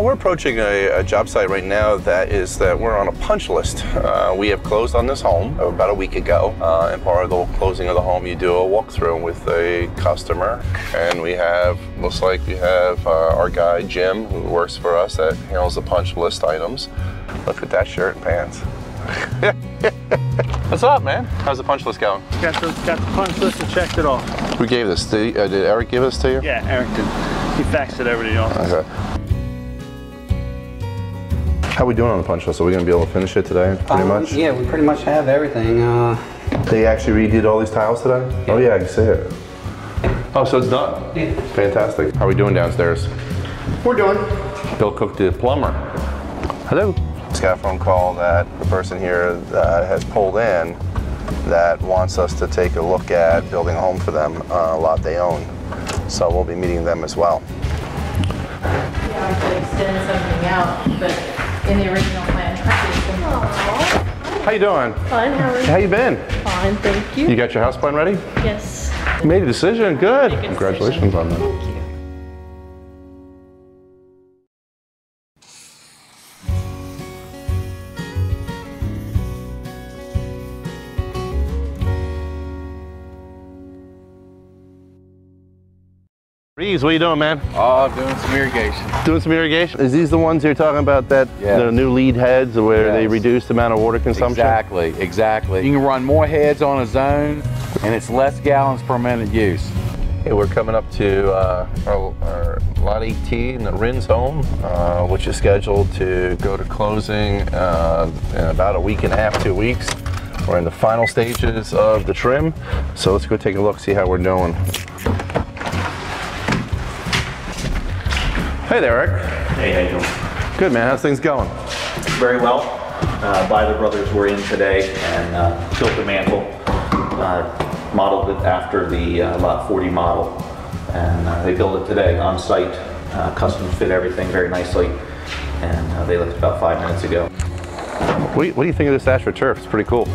We're approaching a job site right now that we're on a punch list. We have closed on this home about a week ago, and part of the closing of the home, you do a walkthrough with a customer, and we have our guy Jim, who works for us, that handles the punch list items. Look at that shirt and pants. What's up, man? How's the punch list going? Got the punch list and checked it off. Who gave this? Did Eric give this to you? Yeah, Eric did. He faxed it over to the office. Okay. How are we doing on the punch list? Are we going to be able to finish it today, pretty much? Yeah, we pretty much have everything. They actually redid all these tiles today? Yeah. Oh yeah, I can see it. Oh, so it's done? Yeah. Fantastic. How are we doing downstairs? We're doing. Bill Cook, the plumber. Hello. Just got a phone call that the person here that has pulled in that wants us to take a look at building a home for them, a lot they own. So we'll be meeting them as well. Yeah, I could extend something out, but in the original plan. How you doing? Fine, how are you? How you been? Fine, thank you. You got your house plan ready? Yes. You made a decision, good. Congratulations on that. Thank you. Reeves, what are you doing, man? Oh, I'm doing some irrigation. Doing some irrigation? Is these the ones you're talking about that, yes, the new lead heads where, yes, they reduce the amount of water consumption? Exactly, exactly. You can run more heads on a zone and it's less gallons per minute use. Hey, we're coming up to our Lot 18, the Rins home, which is scheduled to go to closing in about a week and a half, 2 weeks. We're in the final stages of the trim, so let's go take a look, see how we're doing. Hey there, Eric. Hey, Angel. Good, man. How's things going? Very well. Byler Brothers were in today and built the mantle, modeled it after the Lot 40 model, and they built it today on site, custom fit everything very nicely, and they left about 5 minutes ago. What do you think of this AstroTurf? It's pretty cool.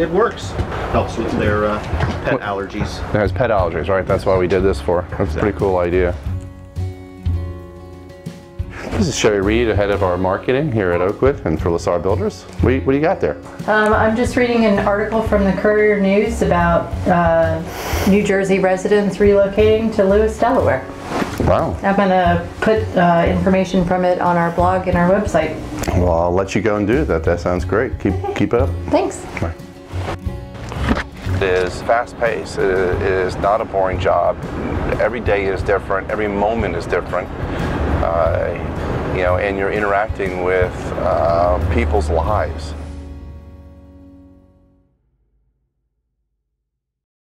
It works. Helps with their pet allergies. There's pet allergies, right? That's why we did this for. That's exactly. A pretty cool idea. This is Sherry Reed, head of our marketing here at Oakwood and for Lessard Builders. What do you got there? I'm just reading an article from the Courier News about New Jersey residents relocating to Lewis, Delaware. Wow. I'm going to put information from it on our blog and our website. Well, I'll let you go and do that. That sounds great. Keep it up. Thanks. Bye. It is fast-paced. It is not a boring job. Every day is different. Every moment is different. You know, and you're interacting with people's lives.